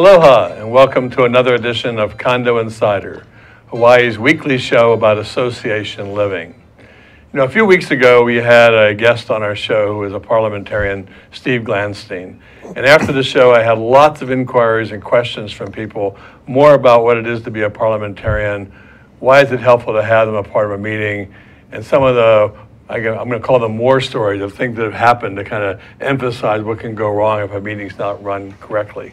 Aloha and welcome to another edition of Condo Insider, Hawaii's weekly show about association living. You know, a few weeks ago we had a guest on our show who was a parliamentarian, Steve Glanstein. And after the show I had lots of inquiries and questions from people more about what it is to be a parliamentarian, why is it helpful to have them a part of a meeting, and some of the, I'm going to call them war stories of things that have happened to kind of emphasize what can go wrong if a meeting's not run correctly.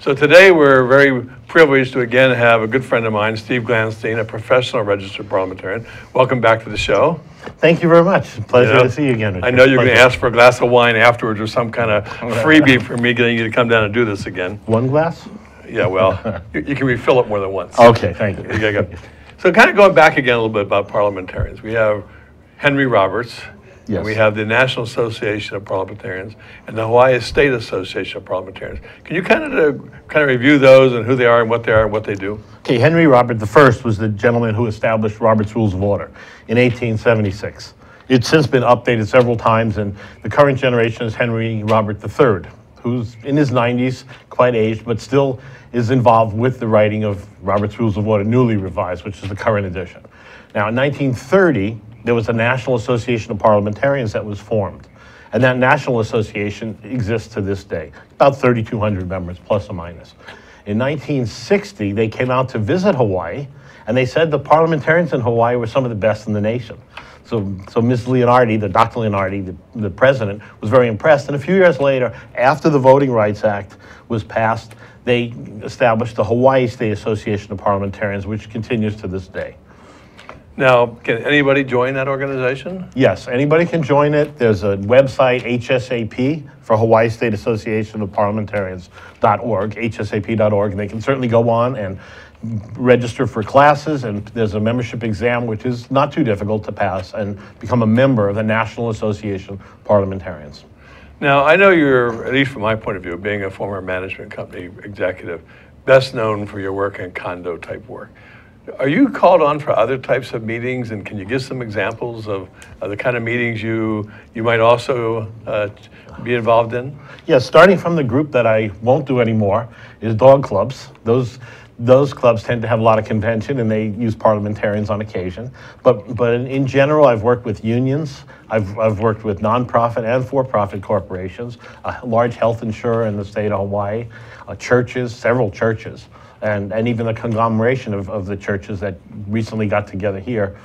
So today we're very privileged to again have a good friend of mine, Steve Glanstein, a professional registered parliamentarian. Welcome back to the show. Thank you very much. Pleasure to see you again. Richard. I know you're going to ask for a glass of wine afterwards or some kind of freebie for me getting you to come down and do this again. One glass? Yeah, well, you can refill it more than once. Okay, thank you. So kind of going back again a little bit about parliamentarians. We have Henry Roberts. Yes. We have the National Association of Parliamentarians and the Hawaii State Association of Parliamentarians. Can you kind of review those and who they are and what they are and what they do? Okay, Henry Robert I was the gentleman who established Robert's Rules of Order in 1876. It's since been updated several times, and the current generation is Henry Robert III, who's in his 90s, quite aged, but still is involved with the writing of Robert's Rules of Order, newly revised, which is the current edition. Now, in 1930, there was a National Association of Parliamentarians that was formed, and that National Association exists to this day, about 3,200 members, plus or minus. In 1960, they came out to visit Hawaii, and they said the parliamentarians in Hawaii were some of the best in the nation. So Ms. Leonardi, Dr. Leonardi, the president, was very impressed, and a few years later, after the Voting Rights Act was passed, they established the Hawaii State Association of Parliamentarians, which continues to this day. Now, can anybody join that organization? Yes, anybody can join it. There's a website, HSAP, for Hawaii State Association of Parliamentarians.org, hsap.org, and they can certainly go on and register for classes, and there's a membership exam, which is not too difficult to pass, and become a member of the National Association of Parliamentarians. Now, I know you're, at least from my point of view, being a former management company executive, best known for your work in condo-type work. Are you called on for other types of meetings, and can you give some examples of the kind of meetings you might also be involved in? Yeah, starting from the group that I won't do anymore is dog clubs. Those clubs tend to have a lot of convention, and they use parliamentarians on occasion. But in general, I've worked with unions. I've worked with nonprofit and for-profit corporations, a large health insurer in the state of Hawaii, churches, several churches. And even the conglomeration of the churches that recently got together here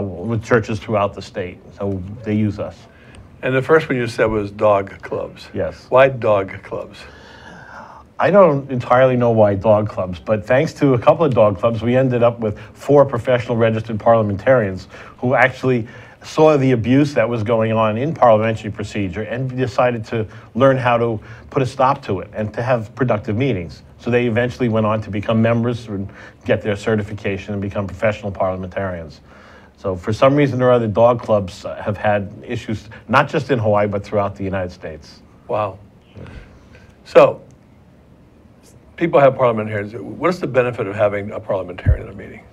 with churches throughout the state. So they use us. And the first one you said was dog clubs. Yes. Why dog clubs? I don't entirely know why dog clubs, but thanks to a couple of dog clubs, we ended up with 4 professional registered parliamentarians who actually saw the abuse that was going on in parliamentary procedure and decided to learn how to put a stop to it and to have productive meetings. So they eventually went on to become members and get their certification and become professional parliamentarians. So for some reason or other, dog clubs have had issues, not just in Hawaii, but throughout the United States. Wow. So people have parliamentarians. What's the benefit of having a parliamentarian in a meeting?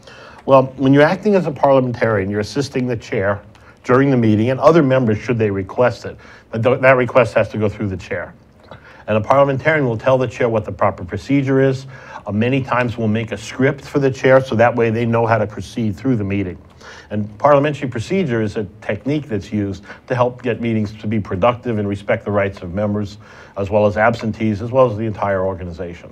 Well, when you're acting as a parliamentarian, you're assisting the chair during the meeting and other members should they request it. But that request has to go through the chair. And a parliamentarian will tell the chair what the proper procedure is. Many times we'll make a script for the chair so that way they know how to proceed through the meeting. And parliamentary procedure is a technique that's used to help get meetings to be productive and respect the rights of members, as well as absentees, as well as the entire organization.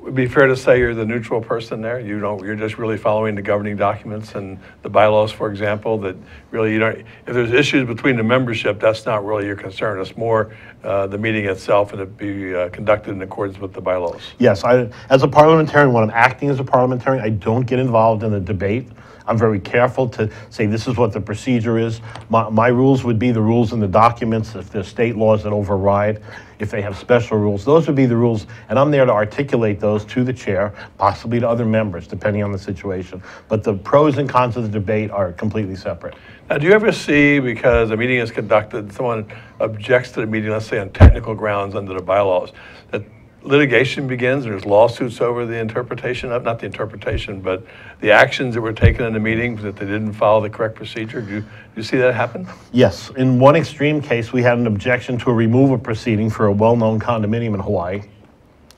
Would it be fair to say you're the neutral person there? You don't, you're just really following the governing documents and the bylaws, for example, that really you don't, if there's issues between the membership, that's not really your concern. It's more the meeting itself and it be conducted in accordance with the bylaws. Yes, as a parliamentarian, when I'm acting as a parliamentarian, I don't get involved in the debate. I'm very careful to say this is what the procedure is. My rules would be the rules in the documents, if there's state laws that override, if they have special rules, those would be the rules, and I'm there to articulate those to the chair, possibly to other members, depending on the situation. But the pros and cons of the debate are completely separate. Now, do you ever see, because a meeting is conducted, someone objects to the meeting, let's say on technical grounds under the bylaws, that litigation begins, there's lawsuits over the interpretation of, not the interpretation, but the actions that were taken in the meetings that they didn't follow the correct procedure? Do you see that happen? Yes. In one extreme case, we had an objection to a removal proceeding for a well-known condominium in Hawaii.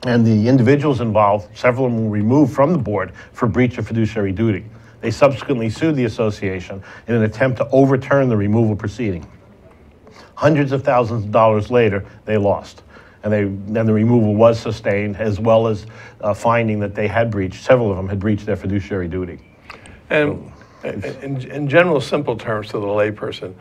and the individuals involved, several of them were removed from the board for breach of fiduciary duty. They subsequently sued the association in an attempt to overturn the removal proceeding. Hundreds of thousands of dollars later, they lost. And then the removal was sustained, as well as finding that they had breached, several of them had breached their fiduciary duty. And in general, simple terms to the layperson,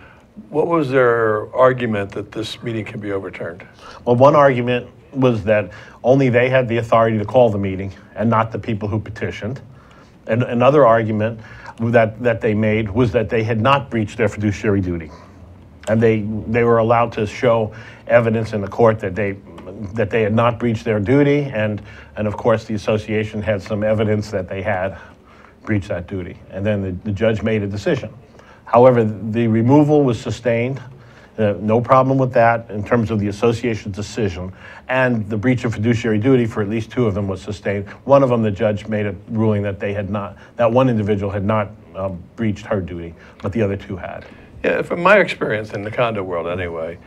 what was their argument that this meeting can be overturned? Well, one argument was that only they had the authority to call the meeting and not the people who petitioned. And another argument that they made was that they had not breached their fiduciary duty. And they were allowed to show evidence in the court that they had not breached their duty, and of course the association had some evidence that they had breached that duty. And then the judge made a decision. However, the removal was sustained. No problem with that in terms of the association's decision, and the breach of fiduciary duty for at least two of them was sustained. One of them, the judge made a ruling that they had not, that one individual had not breached her duty, but the other two had. Yeah, from my experience in the condo world anyway,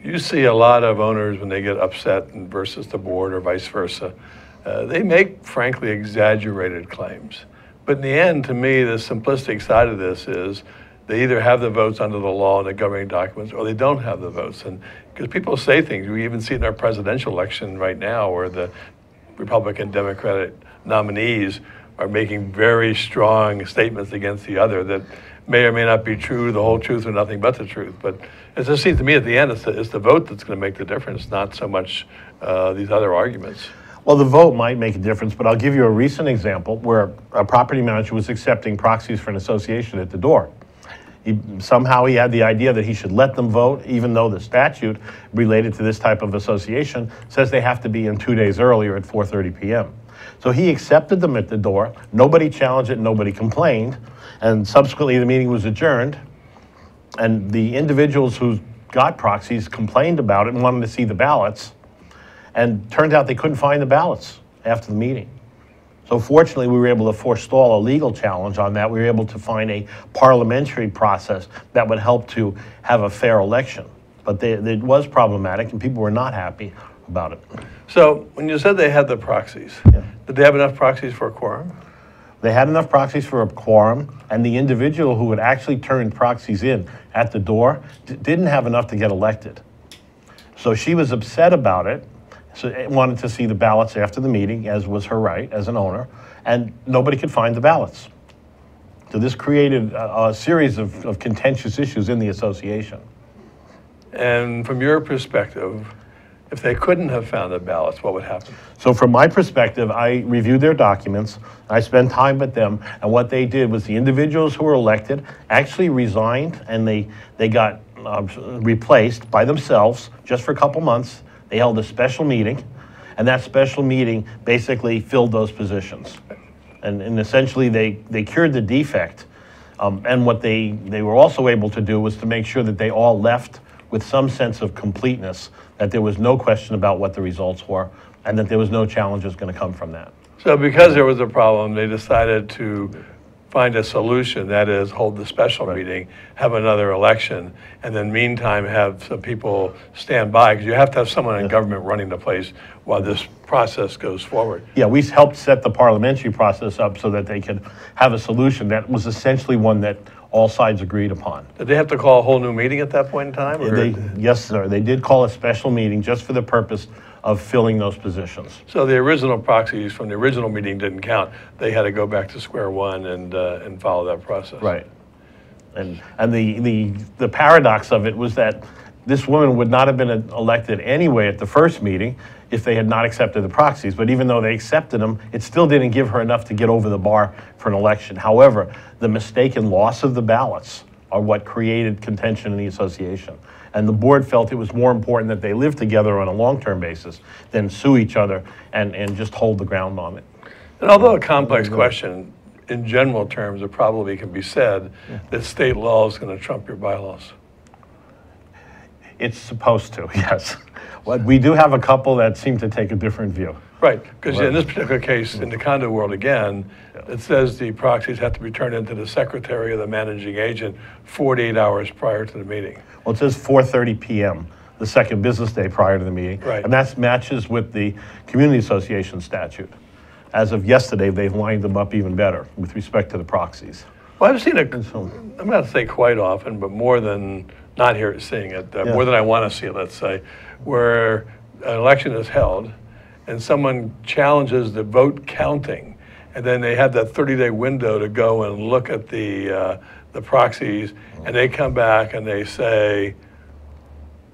you see a lot of owners when they get upset versus the board or vice versa, they make frankly exaggerated claims. But in the end, to me, the simplistic side of this is they either have the votes under the law and the governing documents, or they don't have the votes. And because people say things, we even see it in our presidential election right now, where the Republican Democratic nominees are making very strong statements against the other that may or may not be true, the whole truth or nothing but the truth. But as it seems to me at the end, it's the vote that's going to make the difference, not so much these other arguments. Well, the vote might make a difference, but I'll give you a recent example where a property manager was accepting proxies for an association at the door. Somehow he had the idea that he should let them vote, even though the statute related to this type of association says they have to be in 2 days earlier at 4:30 p.m. So he accepted them at the door. Nobody challenged it, nobody complained, and subsequently the meeting was adjourned, and the individuals who got proxies complained about it and wanted to see the ballots, and turned out they couldn't find the ballots after the meeting. So fortunately, we were able to forestall a legal challenge on that. We were able to find a parliamentary process that would help to have a fair election. But it was problematic, and people were not happy about it. So when you said they had the proxies, yeah, did they have enough proxies for a quorum? They had enough proxies for a quorum, and the individual who had actually turned proxies in at the door didn't have enough to get elected. So she was upset about it. So wanted to see the ballots after the meeting, as was her right as an owner, and nobody could find the ballots. So this created a series of contentious issues in the association. And from your perspective, if they couldn't have found the ballots, what would happen? So from my perspective, I reviewed their documents, I spent time with them, and what they did was the individuals who were elected actually resigned, and they got replaced by themselves just for a couple months. They held a special meeting, and that special meeting basically filled those positions. And essentially, they cured the defect. And what they were also able to do was to make sure that they all left with some sense of completeness, that there was no question about what the results were, and that there was no challenges going to come from that. So because there was a problem, they decided to find a solution, that is, hold the special meeting, have another election, and then meantime have some people stand by, because you have to have someone in government running the place while this process goes forward. Yeah, we helped set the parliamentary process up so that they could have a solution that was essentially one that all sides agreed upon. Did they have to call a whole new meeting at that point in time? Or? Yes, sir. They did call a special meeting just for the purpose of filling those positions. So the original proxies from the original meeting didn't count. They had to go back to square one and follow that process. Right. And the paradox of it was that this woman would not have been elected anyway at the first meeting if they had not accepted the proxies. But even though they accepted them, it still didn't give her enough to get over the bar for an election. However, the mistaken loss of the ballots are what created contention in the association. And the board felt it was more important that they live together on a long-term basis than sue each other and just hold the ground on it. And although a complex question, in general terms, it probably can be said that state law is going to trump your bylaws. It's supposed to, yes. Well, we do have a couple that seem to take a different view. Right, because in this particular case, in the condo world again, it says the proxies have to be turned into the secretary or the managing agent 48 hours prior to the meeting. Well, it says 4:30 p.m. the second business day prior to the meeting. Right. And that matches with the community association statute. As of yesterday, they've lined them up even better with respect to the proxies. Well, I've seen it, I'm not saying quite often, but more than not here seeing it, more than I want to see it, let's say, where an election is held and someone challenges the vote counting, and then they have that 30-day window to go and look at the proxies, and they come back and they say,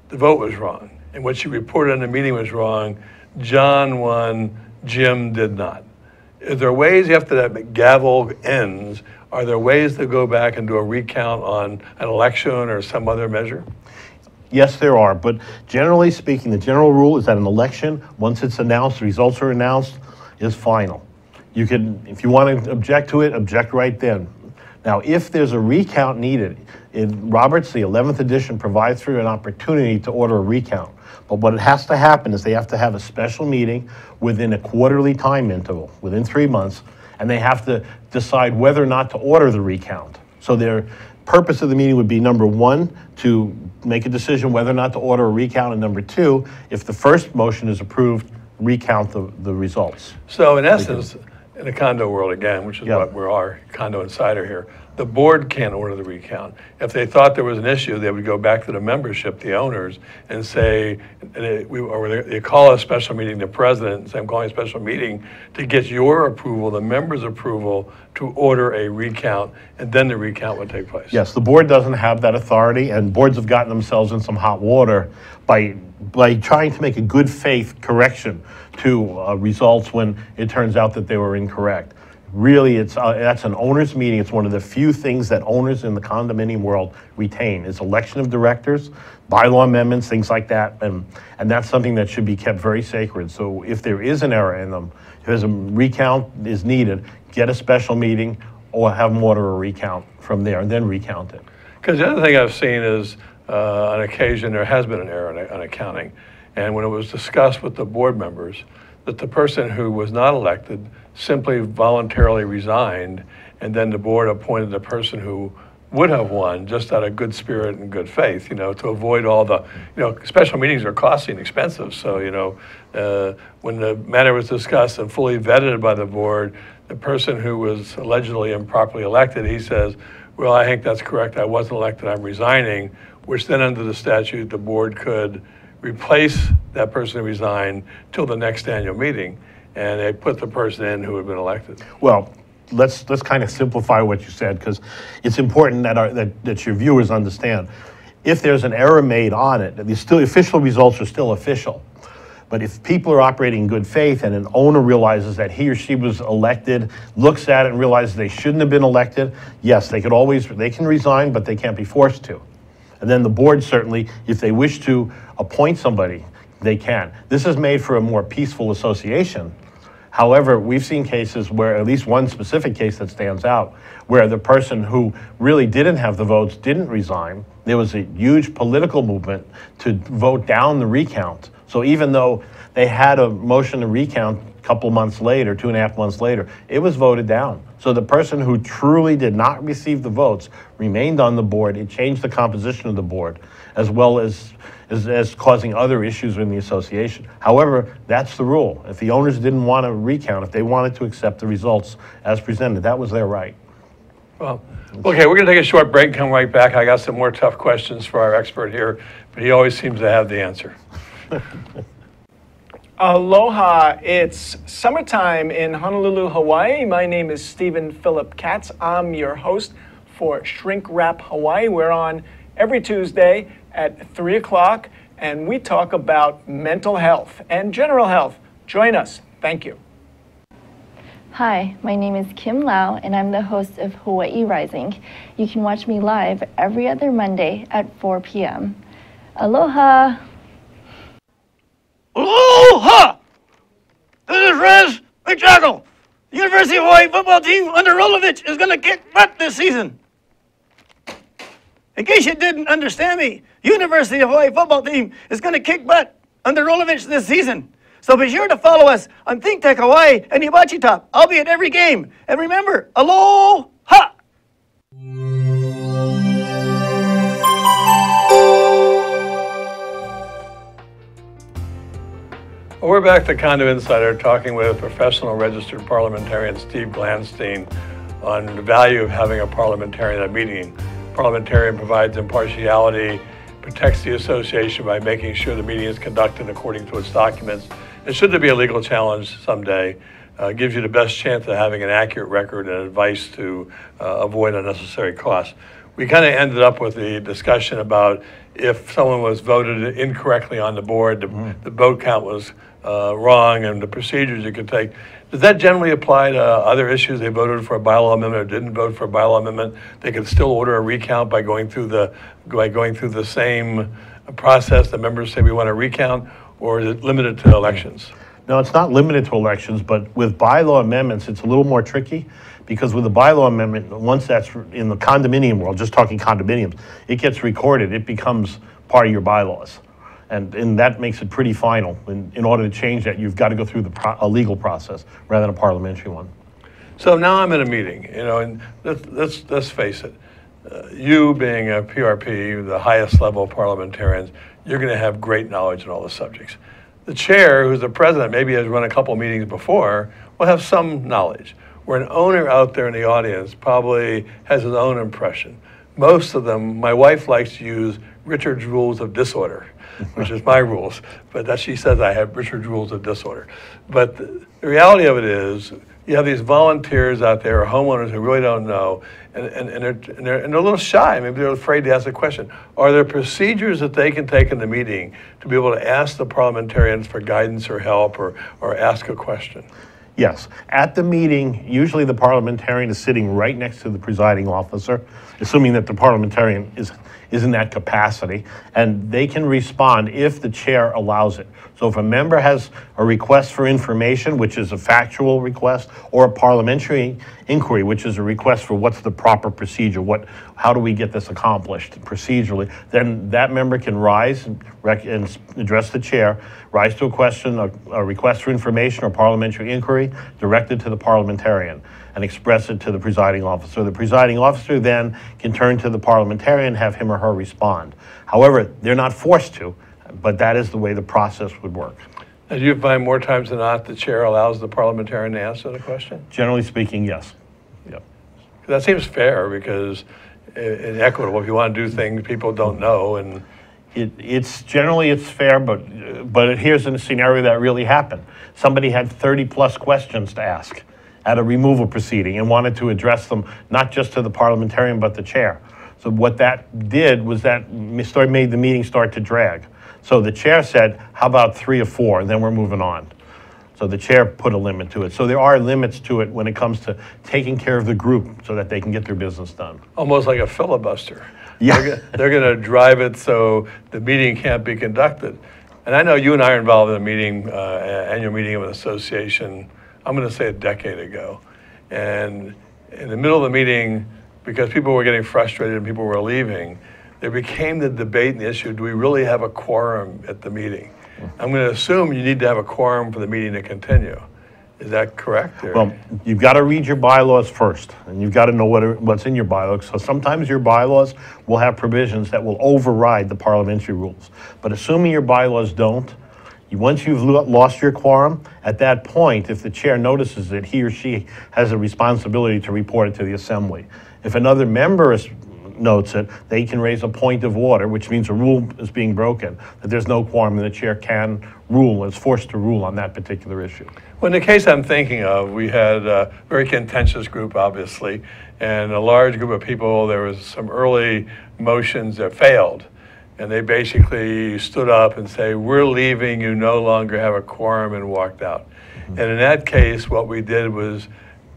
the vote was wrong, and what you reported in the meeting was wrong, John won, Jim did not. Is there ways after that gavel ends, are there ways to go back and do a recount on an election or some other measure? Yes, there are, but generally speaking, the general rule is that an election, once it's announced, the results are announced, is final. You can, if you want to object to it, object right then. Now, if there's a recount needed, in Roberts, the 11th edition provides for an opportunity to order a recount. But what has to happen is they have to have a special meeting within a quarterly time interval, within 3 months, and they have to decide whether or not to order the recount. So their purpose of the meeting would be, number one, to make a decision whether or not to order a recount, and number two, if the first motion is approved, recount the results. So in essence, in the condo world again, which is what we are, Condo Insider here, the board can't order the recount. If they thought there was an issue, they would go back to the membership, the owners, and say, or they call a special meeting, the president, and say, I'm calling a special meeting to get your approval, the members' approval, to order a recount, and then the recount would take place. Yes, the board doesn't have that authority, and boards have gotten themselves in some hot water by trying to make a good faith correction to results when it turns out that they were incorrect. Really, it's that's an owners' meeting. It's one of the few things that owners in the condominium world retain. It's election of directors, bylaw amendments, things like that, and that's something that should be kept very sacred. So if there is an error in them, if there's a recount is needed, get a special meeting or have them order a recount from there and then recount it. Because the other thing I've seen is on occasion there has been an error on accounting, and when it was discussed with the board members that the person who was not elected simply voluntarily resigned, and then the board appointed the person who would have won just out of good spirit and good faith, you know, to avoid all the, you know, special meetings are costly and expensive. So, you know, when the matter was discussed and fully vetted by the board, the person who was allegedly improperly elected, he says, well, I think that's correct. I wasn't elected. I'm resigning, which then under the statute, the board could replace that person who resigned till the next annual meeting. And they put the person in who had been elected. Well, let's kind of simplify what you said, because it's important that, that your viewers understand. If there's an error made on it, the official results are still official. But if people are operating in good faith and an owner realizes that he or she was elected, looks at it and realizes they shouldn't have been elected, yes, they can resign, but they can't be forced to. And then the board certainly, if they wish to appoint somebody, they can. This is made for a more peaceful association. However, we've seen cases where, at least one specific case that stands out, where the person who really didn't have the votes didn't resign. There was a huge political movement to vote down the recount. So even though they had a motion to recount a couple months later, 2.5 months later, it was voted down. So the person who truly did not receive the votes remained on the board. It changed the composition of the board, as well as causing other issues in the association. However, that's the rule. If the owners didn't want to recount, if they wanted to accept the results as presented, that was their right. Well, okay, we're going to take a short break and come right back. I got some more tough questions for our expert here, but he always seems to have the answer. Aloha, it's summertime in Honolulu, Hawaii. My name is Stephen Philip Katz. I'm your host for Shrink Rap Hawaii. We're on every Tuesday at 3 o'clock, and we talk about mental health and general health. Join us. Thank you. Hi, my name is Kim Lau, and I'm the host of Hawaii Rising. You can watch me live every other Monday at 4 p.m. Aloha! Aloha! This is Rez McJackal. The University of Hawaii football team under Rolovich is going to kick butt this season. In case you didn't understand me, University of Hawaii football team is going to kick butt under Rolovich this season. So be sure to follow us on ThinkTech Hawaii and Hibachi Talk. I'll be at every game. And remember, aloha! Well, we're back to Condo Insider talking with professional registered parliamentarian Steve Glanstein on the value of having a parliamentarian at a meeting. Parliamentarian provides impartiality, protects the association by making sure the meeting is conducted according to its documents. And should there be a legal challenge someday, gives you the best chance of having an accurate record and advice to avoid unnecessary costs. We kind of ended up with the discussion about if someone was voted incorrectly on the board, the vote count was wrong, and the procedures you could take. Does that generally apply to other issues? They voted for a bylaw amendment or didn't vote for a bylaw amendment. They could still order a recount by going through the same process. The members say we want a recount, or is it limited to elections? No, it's not limited to elections, but with bylaw amendments, it's a little more tricky because with a bylaw amendment, once that's in the condominium world, just talking condominiums, it gets recorded, it becomes part of your bylaws. And that makes it pretty final. In order to change that, you've got to go through the a legal process rather than a parliamentary one. So now I'm in a meeting, you know, and let's face it. You being a PRP, the highest level parliamentarians, you're going to have great knowledge on all the subjects. The chair, who's the president, maybe has run a couple meetings before, will have some knowledge. Where an owner out there in the audience probably has his own impression. Most of them, my wife likes to use Richard's Rules of Disorder, which is my rules, but that she says I have Richard's Rules of Disorder. But the reality of it is, you have these volunteers out there, or homeowners who really don't know, and they're a little shy. Maybe they're afraid to ask the question. Are there procedures that they can take in the meeting to be able to ask the parliamentarians for guidance or help or ask a question? Yes. At the meeting, usually the parliamentarian is sitting right next to the presiding officer, assuming that the parliamentarian is in that capacity, and they can respond if the chair allows it. So if a member has a request for information, which is a factual request, or a parliamentary inquiry, which is a request for what's the proper procedure, how do we get this accomplished procedurally, then that member can rise and address the chair, rise to a question, a request for information or parliamentary inquiry directed to the parliamentarian, and express it to the presiding officer. The presiding officer then can turn to the parliamentarian, have him or her respond. However, they're not forced to, but that is the way the process would work. As you find more times than not, the chair allows the parliamentarian to answer the question? Generally speaking, yes. Yep. That seems fair because it's equitable. If you want to do things people don't know, and it's generally fair, but here's a scenario that really happened. Somebody had 30-plus questions to ask at a removal proceeding and wanted to address them not just to the parliamentarian but the chair. So what that did was that made the meeting start to drag. So the chair said, how about 3 or 4, and then we're moving on. So the chair put a limit to it. So there are limits to it when it comes to taking care of the group so that they can get their business done. Almost like a filibuster. Yeah. They're gonna drive it so the meeting can't be conducted. And I know you and I are involved in a meeting, annual meeting of an association, I'm gonna say a decade ago. And in the middle of the meeting, because people were getting frustrated and people were leaving, there became the debate and the issue, do we really have a quorum at the meeting? I'm gonna assume you need to have a quorum for the meeting to continue. Is that correct? Or? Well, you've gotta read your bylaws first, and you've gotta know what's in your bylaws. So sometimes your bylaws will have provisions that will override the parliamentary rules. But assuming your bylaws don't, once you've lost your quorum, at that point, if the chair notices that he or she has a responsibility to report it to the assembly. If another member notes it, they can raise a point of order, which means a rule is being broken, that there's no quorum and the chair can rule, is forced to rule on that particular issue. Well, in the case I'm thinking of, we had a very contentious group, obviously, and a large group of people. There was some early motions that failed. And they basically stood up and say, we're leaving, you no longer have a quorum, and walked out. And in that case, what we did was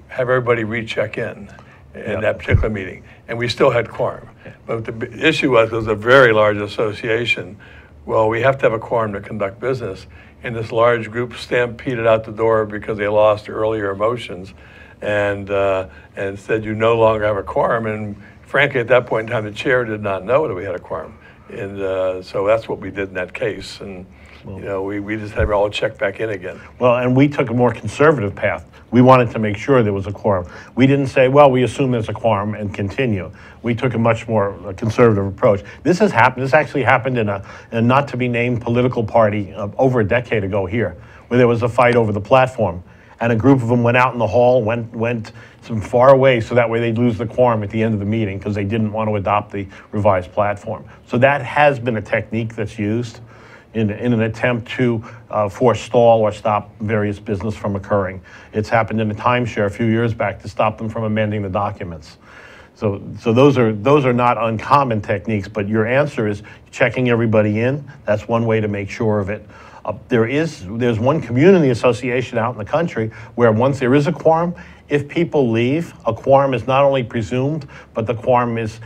have everybody recheck in that particular meeting. And we still had quorum. Yeah. But the issue was, it was a very large association. Well, we have to have a quorum to conduct business. And this large group stampeded out the door because they lost earlier motions and said, you no longer have a quorum. And frankly, at that point in time, the chair did not know that we had a quorum. And so that's what we did in that case. And you know, we just had it all checked back in again. Well, and we took a more conservative path. We wanted to make sure there was a quorum. We didn't say, well, we assume there's a quorum and continue. We took a much more conservative approach. This has happened. This actually happened in a not to be named political party over a decade ago here, where there was a fight over the platform. And a group of them went out in the hall, went some far away, so that way they'd lose the quorum at the end of the meeting because they didn't want to adopt the revised platform. So that has been a technique that's used in an attempt to forestall or stop various business from occurring. It's happened in a timeshare a few years back to stop them from amending the documents. So those are not uncommon techniques, but your answer is checking everybody in. That's one way to make sure of it. There's one community association out in the country where once there is a quorum, if people leave, a quorum is not only presumed, but the quorum is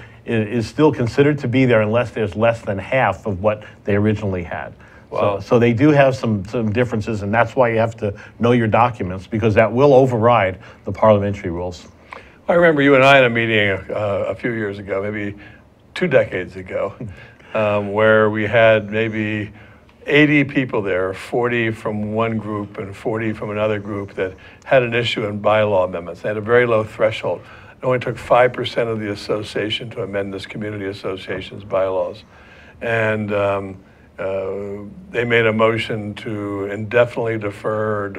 still considered to be there unless there's less than half of what they originally had. Wow. So they do have some differences, and that's why you have to know your documents, because that will override the parliamentary rules. I remember you and I in a meeting a few years ago, maybe 2 decades ago, where we had maybe 80 people there, 40 from one group and 40 from another group that had an issue in bylaw amendments. They had a very low threshold. It only took 5% of the association to amend this community association's bylaws. And they made a motion to indefinitely defer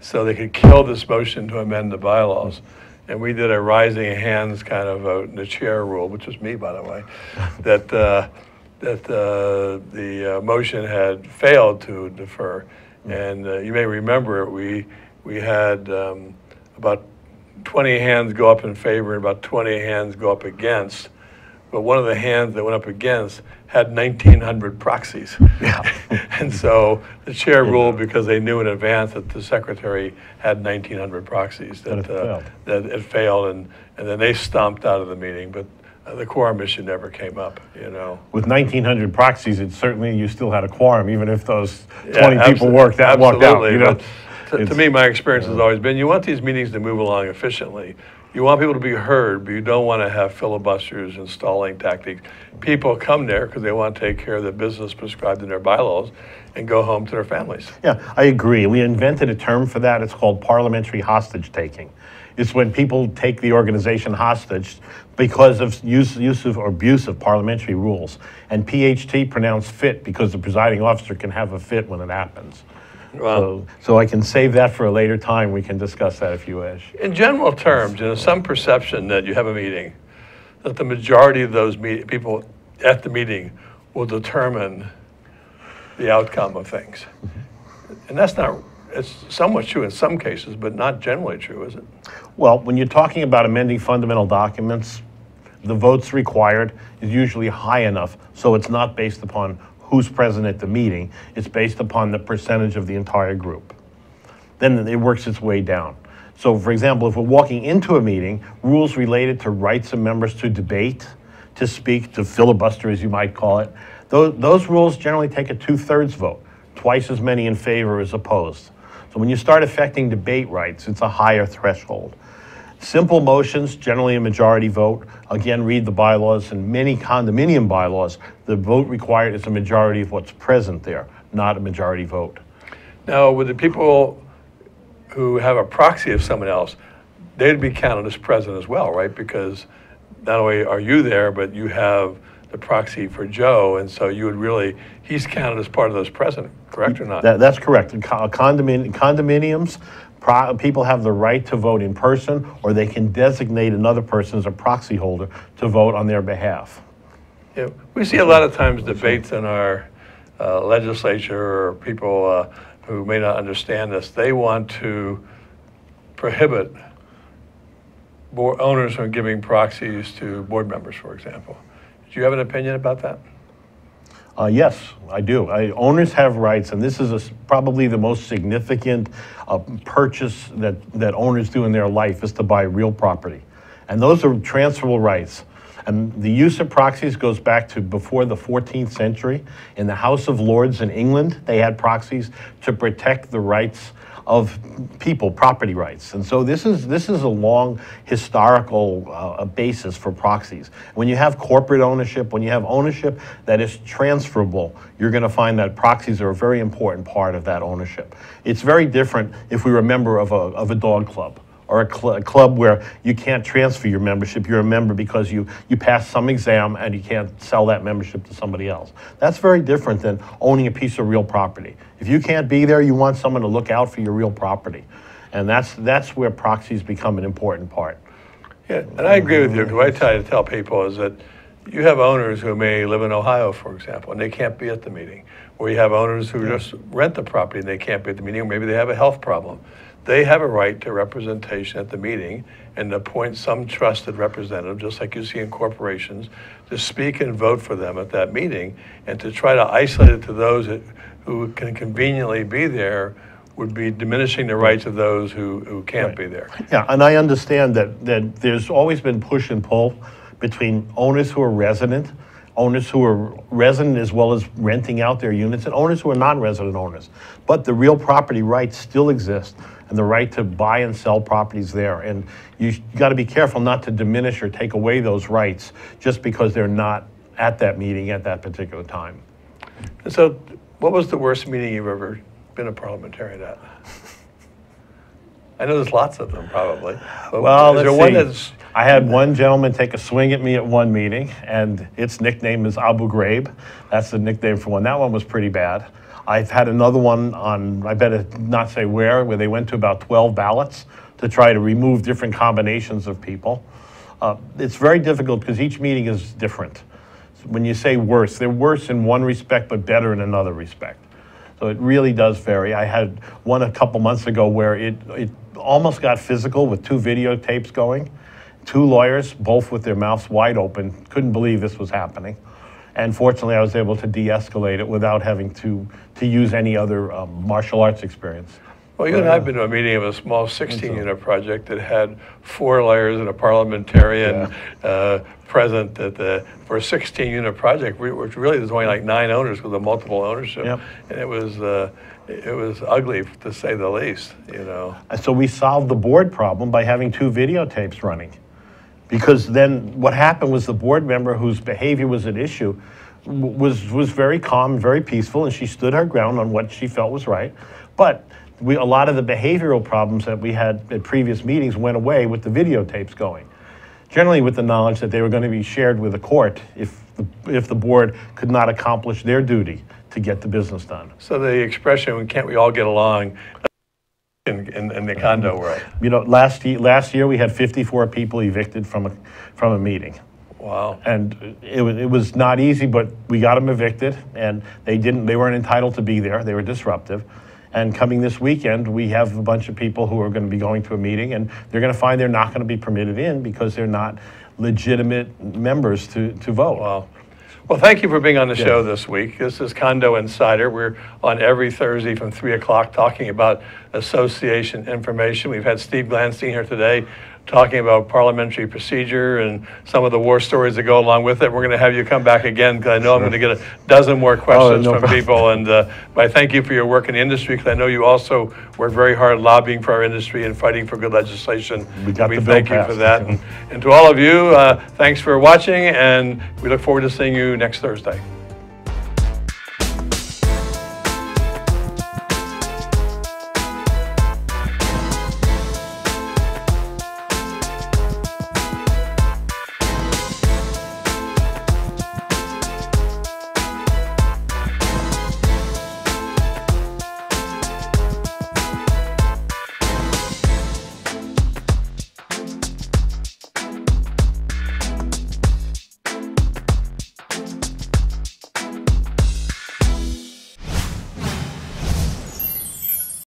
so they could kill this motion to amend the bylaws. And we did a rising hands kind of vote in the chair rule, which was me, by the way, that the motion had failed to defer. And you may remember we had about 20 hands go up in favor and about 20 hands go up against. But one of the hands that went up against had 1,900 proxies. Yeah. And so the chair ruled, because they knew in advance that the secretary had 1,900 proxies, that it failed, and then they stomped out of the meeting. But the quorum issue never came up, you know. With 1,900 proxies, it certainly, you still had a quorum, even if those 20 people walked out. You know? To me, my experience has always been, you want these meetings to move along efficiently. You want people to be heard, but you don't want to have filibusters and stalling tactics. People come there because they want to take care of the business prescribed in their bylaws and go home to their families. Yeah, I agree. We invented a term for that. It's called parliamentary hostage taking. It's when people take the organization hostage because of use of or abuse of parliamentary rules. And PHT pronounced fit because the presiding officer can have a fit when it happens. Wow. So I can save that for a later time. We can discuss that if you wish. In general terms, you know, some perception that you have a meeting, that the majority of those people at the meeting will determine the outcome of things. And that's not, it's somewhat true in some cases, but not generally true, is it? Well, when you're talking about amending fundamental documents, the votes required is usually high enough, so it's not based upon who's present at the meeting. It's based upon the percentage of the entire group. Then it works its way down. So for example, if we're walking into a meeting, rules related to rights of members to debate, to speak, to filibuster as you might call it, those rules generally take a 2/3 vote, twice as many in favor as opposed. So when you start affecting debate rights, it's a higher threshold. Simple motions, generally a majority vote. Again, read the bylaws, and many condominium bylaws, the vote required is a majority of what's present there, not a majority vote. Now, with the people who have a proxy of someone else, they'd be counted as present as well, right? Because not only are you there, but you have the proxy for Joe, and so you would really, he's counted as part of those present, correct or not? That's correct. Condominiums, people have the right to vote in person, or they can designate another person as a proxy holder to vote on their behalf. Yeah, we see a lot of times debates in our legislature, or people who may not understand this, they want to prohibit owners from giving proxies to board members, for example. Do you have an opinion about that? Yes, I do. Owners have rights, and this is probably the most significant purchase that owners do in their life, is to buy real property. And those are transferable rights. And the use of proxies goes back to before the 14th century. In the House of Lords in England, they had proxies to protect the rights of people, property rights. And so this is a long historical basis for proxies. When you have corporate ownership, when you have ownership that is transferable, you're going to find that proxies are a very important part of that ownership. It's very different if we were a member of a dog club, or a club where you can't transfer your membership. You're a member because you passed some exam and you can't sell that membership to somebody else. That's very different than owning a piece of real property. If you can't be there, you want someone to look out for your real property. And that's where proxies become an important part. Yeah, and I agree with you. What I try to tell people is that you have owners who may live in Ohio, for example, and they can't be at the meeting. Or you have owners who just rent the property and they can't be at the meeting, or maybe they have a health problem. They have a right to representation at the meeting and appoint some trusted representative, just like you see in corporations, to speak and vote for them at that meeting, and to try to isolate it to those who can conveniently be there would be diminishing the rights of those who can't be there. Yeah, and I understand that there's always been push and pull between owners who are resident, as well as renting out their units, and owners who are non-resident owners. But the real property rights still exist, and the right to buy and sell properties there. And you've got to be careful not to diminish or take away those rights just because they're not at that meeting at that particular time. And so what was the worst meeting you've ever been a parliamentarian at? I know there's lots of them, probably. But well, let's see. I had one gentleman take a swing at me at one meeting, and its nickname is Abu Ghraib. That's the nickname for one. That one was pretty bad. I've had another one on, I better not say where they went to about 12 ballots to try to remove different combinations of people. It's very difficult because each meeting is different. So when you say worse, they're worse in one respect, but better in another respect. So it really does vary. I had one a couple months ago where it almost got physical with two videotapes going. Two lawyers, both with their mouths wide open, couldn't believe this was happening. And fortunately, I was able to de-escalate it without having to use any other martial arts experience. Well, you and I have been to a meeting of a small 16-unit project that had four lawyers and a parliamentarian present at for a 16-unit project, which really was only like 9 owners with a multiple ownership. Yep. And it was ugly, to say the least, you know. So we solved the board problem by having two videotapes running. Because then what happened was the board member whose behavior was at issue was very calm, very peaceful, and she stood her ground on what she felt was right. But a lot of the behavioral problems that we had at previous meetings went away with the videotapes going. Generally with the knowledge that they were going to be shared with the court if the board could not accomplish their duty to get the business done. So the expression, can't we all get along? In the condo world. You know, last year we had 54 people evicted from a meeting. Wow. And it was not easy, but we got them evicted, and they weren't entitled to be there. They were disruptive. And coming this weekend, we have a bunch of people who are going to be going to a meeting, and they're going to find they're not going to be permitted in because they're not legitimate members to vote. Wow. Well, thank you for being on the show this week. This is Condo Insider. We're on every Thursday from 3 o'clock talking about association information. We've had Steve Glanstein here today talking about parliamentary procedure and some of the war stories that go along with it. We're going to have you come back again because I know I'm going to get a dozen more questions from people. And I thank you for your work in the industry, because I know you also work very hard lobbying for our industry and fighting for good legislation. We thank you for that. And to all of you, thanks for watching, and we look forward to seeing you next Thursday.